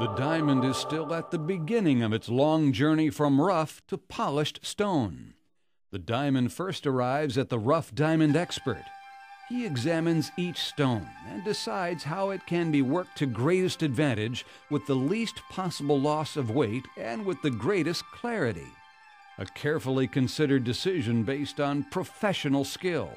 The diamond is still at the beginning of its long journey from rough to polished stone. The diamond first arrives at the rough diamond expert. He examines each stone and decides how it can be worked to greatest advantage with the least possible loss of weight and with the greatest clarity. A carefully considered decision based on professional skill.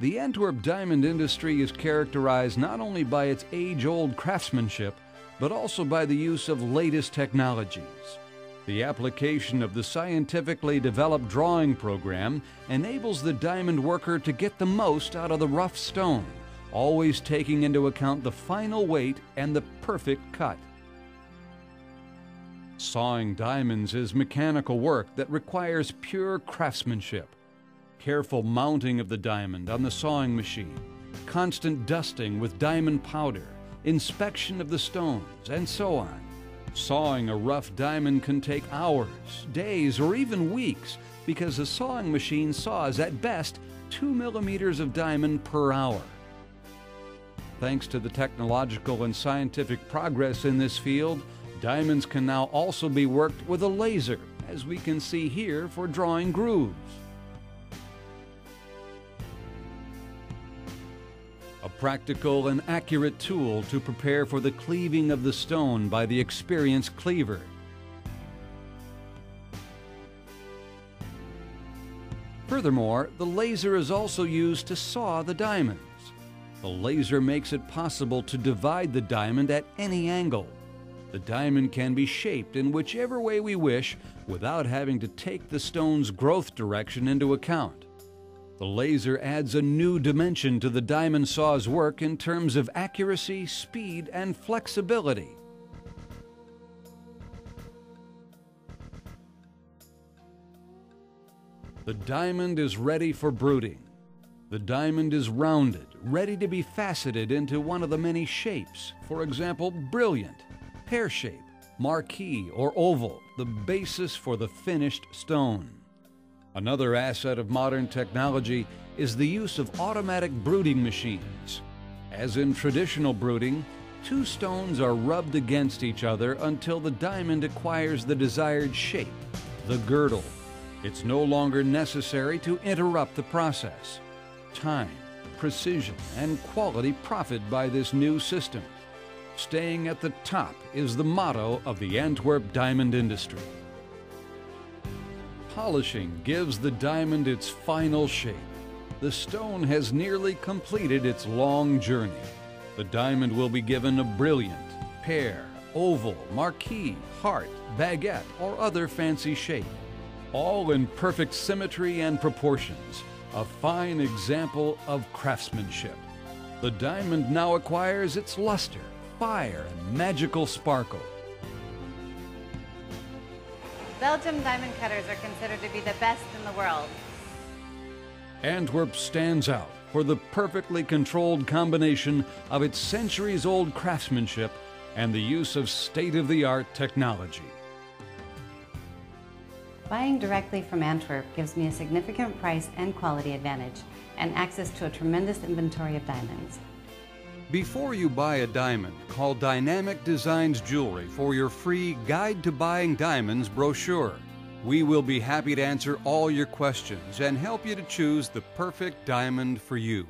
The Antwerp diamond industry is characterized not only by its age-old craftsmanship, but also by the use of latest technologies. The application of the scientifically developed drawing program enables the diamond worker to get the most out of the rough stone, always taking into account the final weight and the perfect cut. Sawing diamonds is mechanical work that requires pure craftsmanship. Careful mounting of the diamond on the sawing machine, constant dusting with diamond powder, inspection of the stones, and so on. Sawing a rough diamond can take hours, days, or even weeks because the sawing machine saws at best 2 millimeters of diamond per hour. Thanks to the technological and scientific progress in this field, diamonds can now also be worked with a laser, as we can see here for drawing grooves. A practical and accurate tool to prepare for the cleaving of the stone by the experienced cleaver. Furthermore, the laser is also used to saw the diamonds. The laser makes it possible to divide the diamond at any angle. The diamond can be shaped in whichever way we wish without having to take the stone's growth direction into account. The laser adds a new dimension to the diamond saw's work in terms of accuracy, speed, and flexibility. The diamond is ready for bruting. The diamond is rounded, ready to be faceted into one of the many shapes, for example, brilliant, pear shape, marquise, or oval, the basis for the finished stone. Another asset of modern technology is the use of automatic bruting machines. As in traditional bruting, two stones are rubbed against each other until the diamond acquires the desired shape, the girdle. It's no longer necessary to interrupt the process. Time, precision, and quality profit by this new system. Staying at the top is the motto of the Antwerp diamond industry. Polishing gives the diamond its final shape. The stone has nearly completed its long journey. The diamond will be given a brilliant, pear, oval, marquise, heart, baguette, or other fancy shape. All in perfect symmetry and proportions, a fine example of craftsmanship. The diamond now acquires its luster, fire, and magical sparkle. Belgium diamond cutters are considered to be the best in the world. Antwerp stands out for the perfectly controlled combination of its centuries-old craftsmanship and the use of state-of-the-art technology. Buying directly from Antwerp gives me a significant price and quality advantage, and access to a tremendous inventory of diamonds. Before you buy a diamond, call Dynamic Designs Jewelry for your free Guide to Buying Diamonds brochure. We will be happy to answer all your questions and help you to choose the perfect diamond for you.